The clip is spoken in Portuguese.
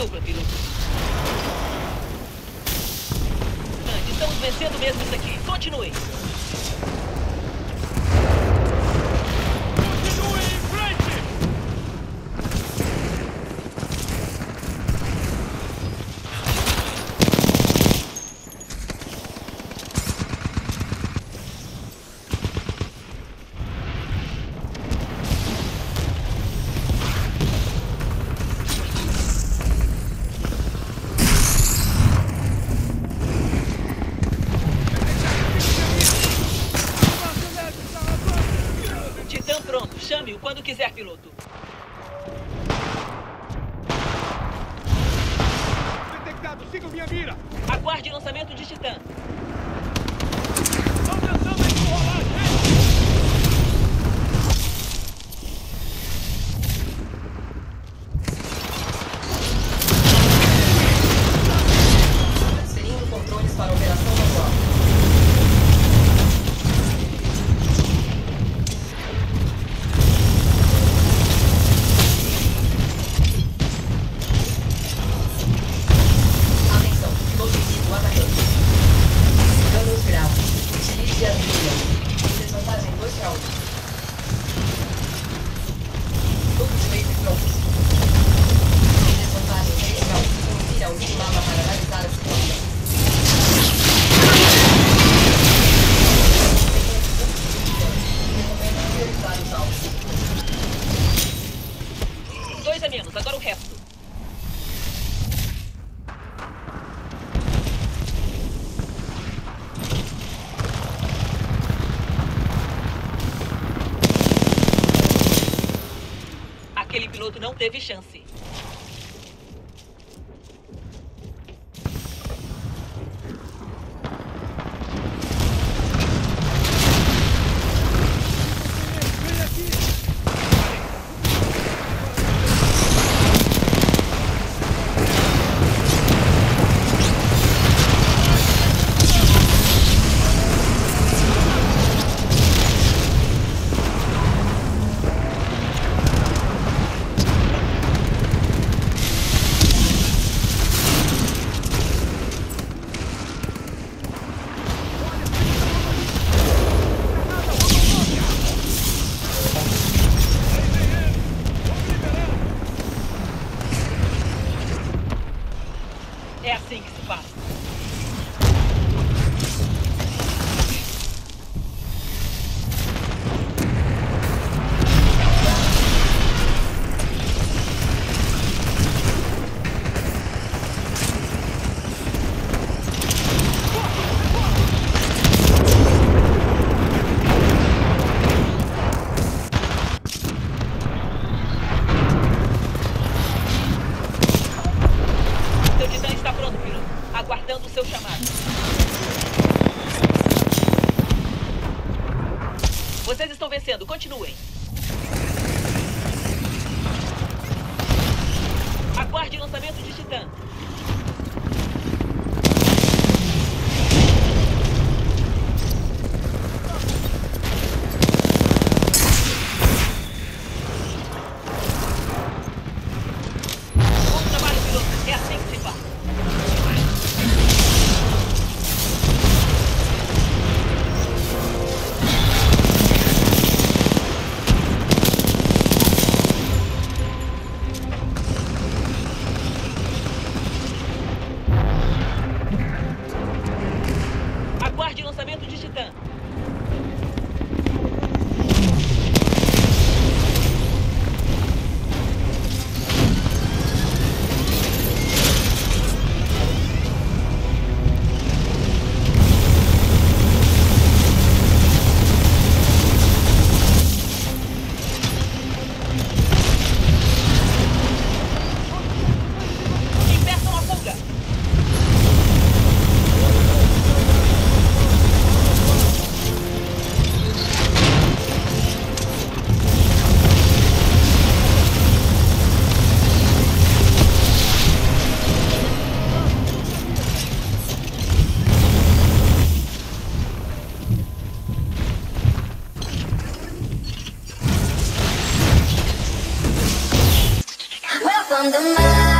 Estou tranquilo. Estamos vencendo mesmo isso aqui. Continue. Quando quiser, piloto. Detectado, sigam minha mira. Aguarde o lançamento de Titã. Estão tentando empurrar a gente. Transferindo controles para a operação manual. Aquele piloto não teve chance. É assim que se faz. Vocês estão vencendo, continuem. Aguarde o lançamento de Titã. From the mind.